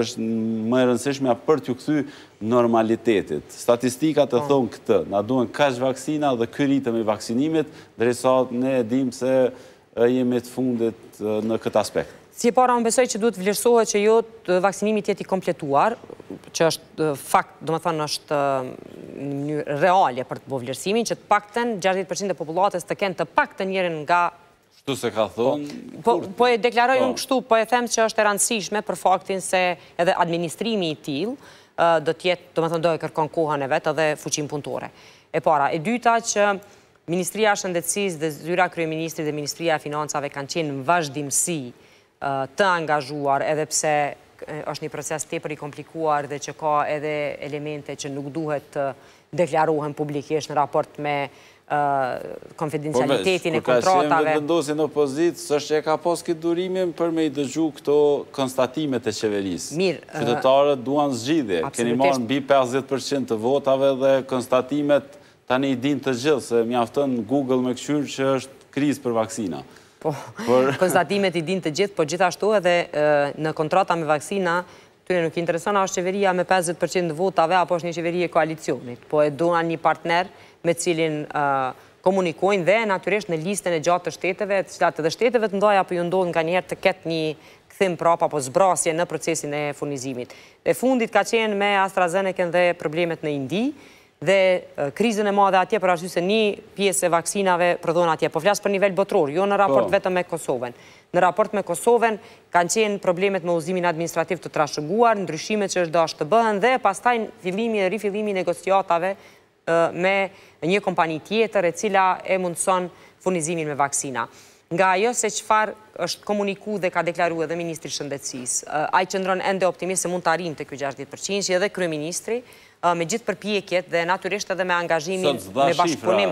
është më e rëndësishmja për t'ju kthy normalitetit. Statistikat e thonë këtë, na duhen kaq vaksina dhe ky ritëm i vaksinimit, derisa ne dimë se jemi të fundit në këtë aspekt. Si e para, unë besoj që duhet vlerësohet që jo vaksinimi të jetë i kompletuar, që është fakt, domethënë është në mënyrë reale për të bërë vlerësimin, që të paktën 60% e popullatës të kenë të paktën njërin nga kështu se ka thonë. Po e deklaroj unë kështu, po e them që është e rëndësishme për faktin se edhe administrimi i tillë do të jetë, domethënë do e kërkon kohën e vet edhe fuqinë punëtore. E para, e dyta që Ministria e Shëndetësisë dhe zyra kryeministrit dhe Ministria e Financave kanë qenë në vazhdimsi të angazhuar, edhe pse është një proces tepër i komplikuar dhe që ka edhe elemente që nuk duhet të deklarohen publikisht në raport me konfidencialitetin e kontratave. Por vetë në opozitë, s'është e ka pas këtë durimin për me i dëgju këto konstatimet e qeverisë. Mirë. Qytetarët duan zgjidhje. Keni marrë mbi 50% të votave dhe konstatimet tani i dinë të gjithë, se mjafton Google me këshyrë që është krizë për vaksina. Po, konstatimet i dinë të gjithë, po gjithashtu edhe në kontrata me vaksina tyre nuk i intereson a është qeveria me 50% të votave apo është një qeveri e koalicionit, po e duan një partner me cilin komunikojnë dhe natyrisht në listën e gjatë të shteteve, të cilat edhe shteteve të ndaja apo ju ndodhin nganjëherë të ketë një kthim prapa apo zbrasje në procesin e furnizimit. Dhe fundit ka qenë me AstraZeneca dhe problemet në Indi dhe krizën e madhe atje për arsye se një pjesë e vaksinave prodhohen atje, po flas për nivel botror, jo në raport vetëm me Kosovën. Në raport me Kosovën kanë qenë problemet me uzimin administrativ të trashëguar, ndryshimet që është dashur të bëhen dhe pastaj fillimi e rifillimi i negociatave me një kompani tjetër e cila e mundëson furnizimin me vaksina. Nga ajo se qëfar është komuniku dhe ka deklaru edhe Ministri Shëndetësisë, ai qëndron ende optimist se mund të arrijmë te ky 60%, si edhe kryeministri me gjithë përpjekjet dhe natyrisht edhe me angazhimin me bashkëpunim.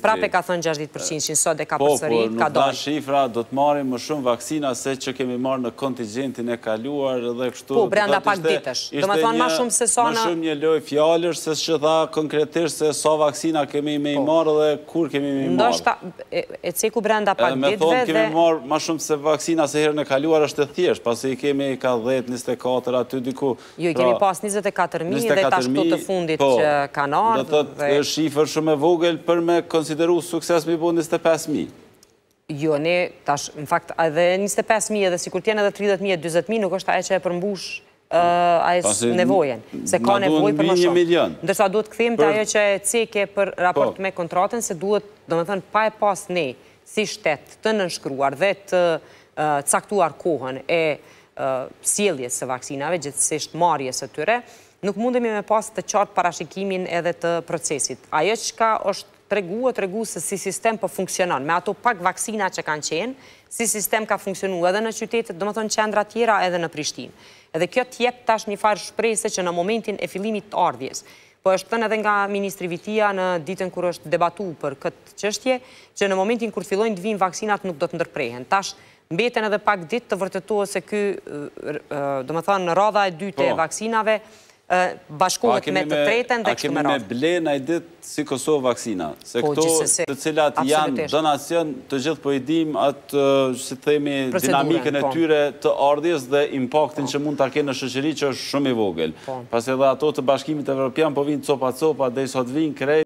Prapë ka thënë 60%, sot e ka përsërit, ka dalë. Po, nuk shifra, do të marrim më shumë vaksina se që kemi marrë në kontingjentin e kaluar dhe kështu. Po, brenda pak ditësh. Domethënë më shumë se sa më shumë një lojë fjalësh se që tha konkretisht se sa vaksina kemi më i marrë dhe kur kemi më i marrë. Ndoshta e ceku brenda pak ditëve dhe kemi marrë më shumë se vaksina se herën e kaluar është e thjesht, pasi kemi ka 10, 24 aty diku. Jo, kemi pas 24000 dhe tash të fundit që kanë ardhë. Dhe të të shifër shumë e vogël për me konsideru sukses me i bo 25.000. Jo, ne tash, në fakt, edhe 25.000 edhe si kur tjene edhe 30.000 e 20.000 nuk është aje që e përmbush aje nevojen. Se ka nevoj për më shumë. Ndërsa duhet këthim të aje që e ceke për raport me kontratën, se duhet, do me thënë, pa e pas ne, si shtetë, të nënshkruar dhe të caktuar kohën e sjelljes së vaksinave, gjithsesi marrjes së tyre, nuk mundemi me pas të qartë parashikimin edhe të procesit. Ajo që ka është tregu se si sistem për funksionon. Me ato pak vaksina që kanë qenë, si sistem ka funksionu edhe në qytetet, do më thonë qendra tjera edhe në Prishtinë. Edhe kjo t'jep tash një farë shpresë që në momentin e fillimit të ardhjes. Po është thënë edhe nga Ministri Vitia në ditën kur është debatu për këtë çështje, që në momentin kur fillojnë të vinë vaksinat nuk do të ndërprehen. Tash mbeten edhe pak ditë të vërtetohet se ky, do më thonë, rradha e dytë e vaksinave bashkohet me të tretën dhe kështu me radhë. A kemi me blenë ai ditë si Kosovë vaksina? Se këto të cilat janë donacion, të gjithë po i dim atë, si themi, dinamikën e tyre të ardhjes dhe impaktin që mund ta kenë në shoqëri që është shumë i vogël. Pasi edhe ato të Bashkimit Evropian po vinë copa copa, derisa të vinë krejt